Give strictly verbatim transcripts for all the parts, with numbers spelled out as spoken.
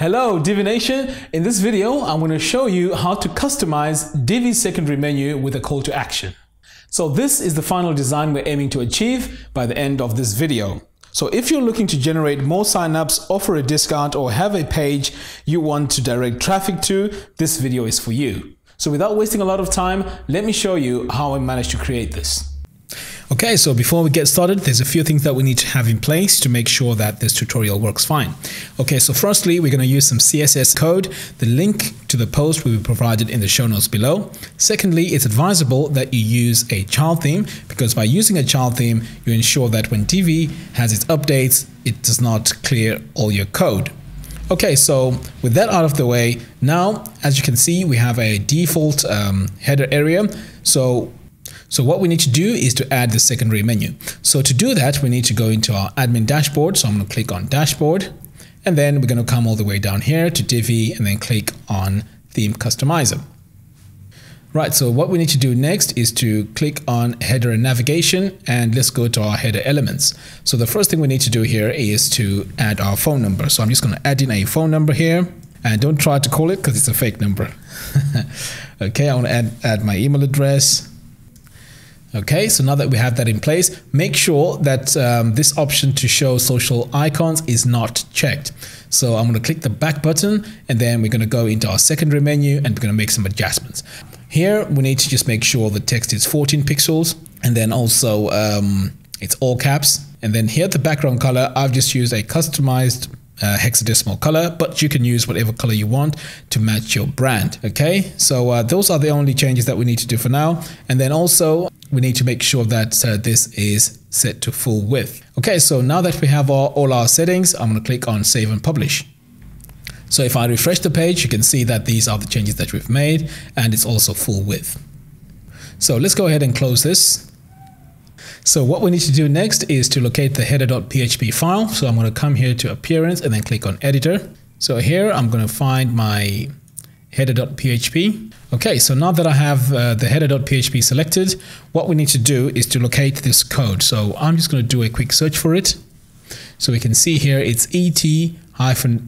Hello Divination! In this video, I'm going to show you how to customize Divi's secondary menu with a call to action. So this is the final design we're aiming to achieve by the end of this video. So if you're looking to generate more signups, offer a discount, or have a page you want to direct traffic to, this video is for you. So without wasting a lot of time, let me show you how I managed to create this. Okay, so before we get started, there's a few things that we need to have in place to make sure that this tutorial works fine. Okay, so firstly, we're going to use some C S S code. The link to the post will be provided in the show notes below. Secondly, it's advisable that you use a child theme, because by using a child theme, you ensure that when Divi has its updates, it does not clear all your code. Okay, so with that out of the way, now, as you can see, we have a default um, header area. So So what we need to do is to add the secondary menu. So to do that, we need to go into our admin dashboard. So I'm going to click on dashboard, and then we're going to come all the way down here to Divi and then click on theme customizer. Right, so what we need to do next is to click on header and navigation, and let's go to our header elements. So the first thing we need to do here is to add our phone number. So I'm just going to add in a phone number here. And don't try to call it, because it's a fake number. Okay, I want to add, add my email address. Okay, so now that we have that in place, make sure that um, this option to show social icons is not checked. So I'm going to click the back button, and then we're going to go into our secondary menu and we're going to make some adjustments. Here, we need to just make sure the text is fourteen pixels, and then also um, it's all caps. And then here at the background color, I've just used a customized Uh, hexadecimal color, but you can use whatever color you want to match your brand. Okay, so uh, those are the only changes that we need to do for now. And then also we need to make sure that uh, this is set to full width. Okay, so now that we have our, all our settings, I'm going to click on save and publish. So if I refresh the page, you can see that these are the changes that we've made, and it's also full width. So let's go ahead and close this. So what we need to do next is to locate the header dot P H P file. So I'm going to come here to appearance and then click on editor. So here I'm going to find my header dot P H P. Okay, so now that I have uh, the header dot P H P selected, what we need to do is to locate this code. So I'm just going to do a quick search for it. So we can see here it's et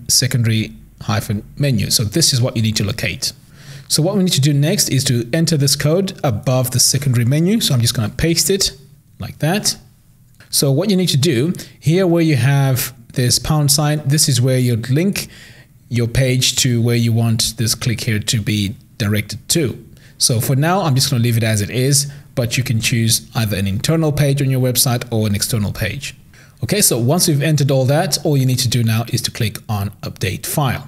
secondary menu. So this is what you need to locate. So what we need to do next is to enter this code above the secondary menu. So I'm just going to paste it like that. So what you need to do here, where you have this pound sign, this is where you'd link your page to where you want this click here to be directed to. So for now, I'm just going to leave it as it is, but you can choose either an internal page on your website or an external page. Okay, so once you've entered all that, all you need to do now is to click on update file.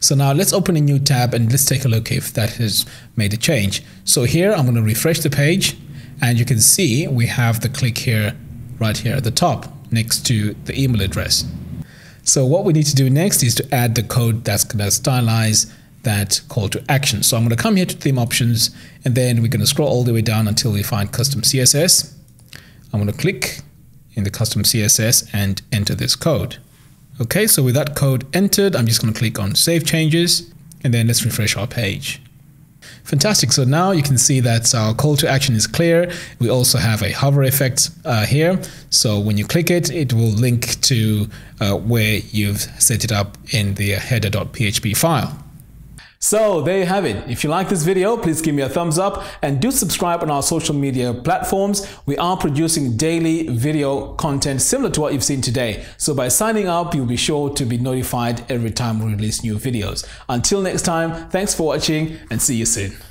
So now let's open a new tab and let's take a look if that has made a change. So here I'm going to refresh the page. And you can see we have the click here, right here at the top, next to the email address. So what we need to do next is to add the code that's going to stylize that call to action. So I'm going to come here to theme options, and then we're going to scroll all the way down until we find custom C S S. I'm going to click in the custom C S S and enter this code. Okay, so with that code entered, I'm just going to click on save changes, and then let's refresh our page. Fantastic. So now you can see that our call to action is clear. We also have a hover effect uh, here. So when you click it, it will link to uh, where you've set it up in the header dot P H P file. So there you have it. If you like this video, please give me a thumbs up and do subscribe on our social media platforms. We are producing daily video content similar to what you've seen today. So by signing up, you'll be sure to be notified every time we release new videos. Until next time, thanks for watching and see you soon.